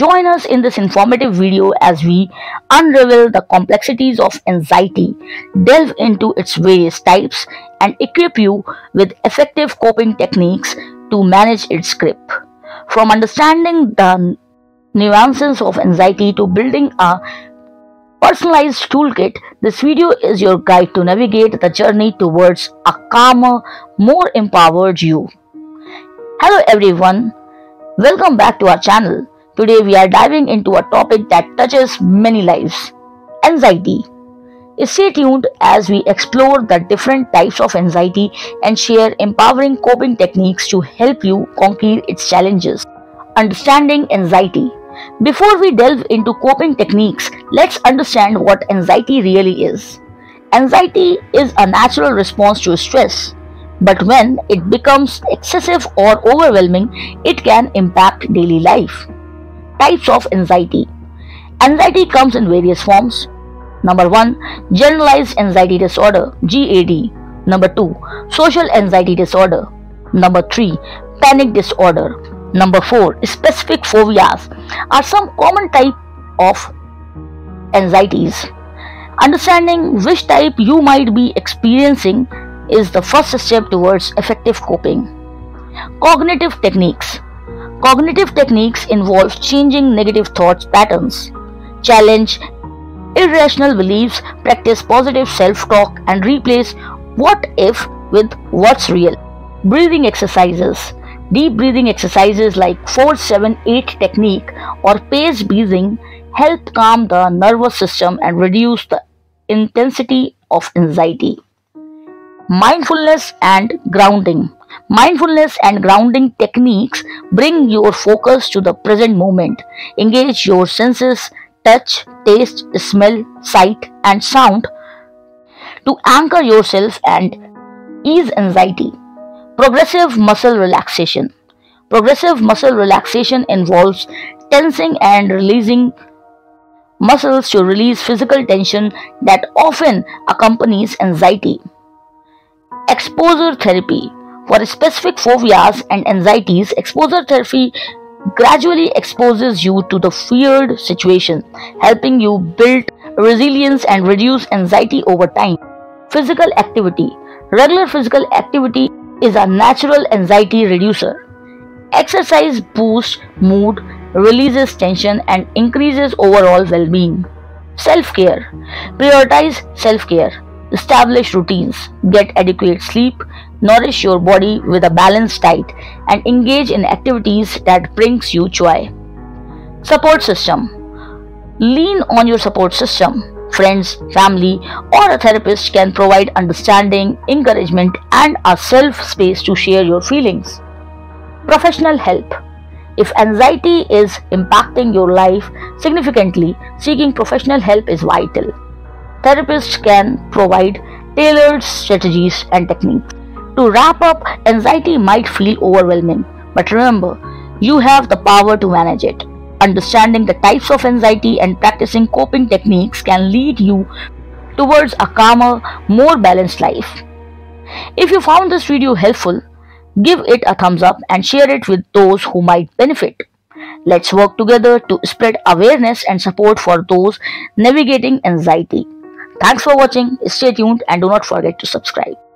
Join us in this informative video as we unravel the complexities of anxiety, delve into its various types, and equip you with effective coping techniques to manage its grip. From understanding the nuances of anxiety to building a personalized toolkit, this video is your guide to navigate the journey towards a calmer, more empowered you. Hello everyone, welcome back to our channel. Today we are diving into a topic that touches many lives: anxiety. Stay tuned as we explore the different types of anxiety and share empowering coping techniques to help you conquer its challenges. Understanding anxiety. Before we delve into coping techniques, let's understand what anxiety really is. Anxiety is a natural response to stress, but when it becomes excessive or overwhelming, it can impact daily life. Types of anxiety. Anxiety comes in various forms. Number 1. Generalized anxiety disorder (GAD). Number 2. Social anxiety disorder. Number 3. Panic disorder. Number 4. Specific phobias are some common type of anxieties. Understanding which type you might be experiencing is the first step towards effective coping. Cognitive techniques. Cognitive techniques involve changing negative thought patterns, challenge irrational beliefs, practice positive self-talk, and replace what if with what's real. Breathing exercises. Deep breathing exercises like 4-7-8 technique or paced breathing help calm the nervous system and reduce the intensity of anxiety. Mindfulness and grounding. Mindfulness and grounding techniques bring your focus to the present moment. Engage your senses, touch, taste, smell, sight, and sound to anchor yourself and ease anxiety. Progressive muscle relaxation. Progressive muscle relaxation involves tensing and releasing muscles to release physical tension that often accompanies anxiety. Exposure therapy. For specific phobias and anxieties, exposure therapy gradually exposes you to the feared situation, helping you build resilience and reduce anxiety over time. Physical activity. Regular physical activity is a natural anxiety reducer. Exercise boosts mood, releases tension, and increases overall well-being. Self-care. Prioritize self-care. Establish routines, get adequate sleep, nourish your body with a balanced diet, and engage in activities that brings you joy. Support system. Lean on your support system. Friends, family, or a therapist can provide understanding, encouragement, and a safe space to share your feelings. Professional help. If anxiety is impacting your life significantly, seeking professional help is vital. Therapists can provide tailored strategies and techniques. To wrap up, anxiety might feel overwhelming, but remember, you have the power to manage it. Understanding the types of anxiety and practicing coping techniques can lead you towards a calmer, more balanced life. If you found this video helpful, give it a thumbs up and share it with those who might benefit. Let's work together to spread awareness and support for those navigating anxiety. Thanks for watching, stay tuned, and do not forget to subscribe.